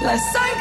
Let's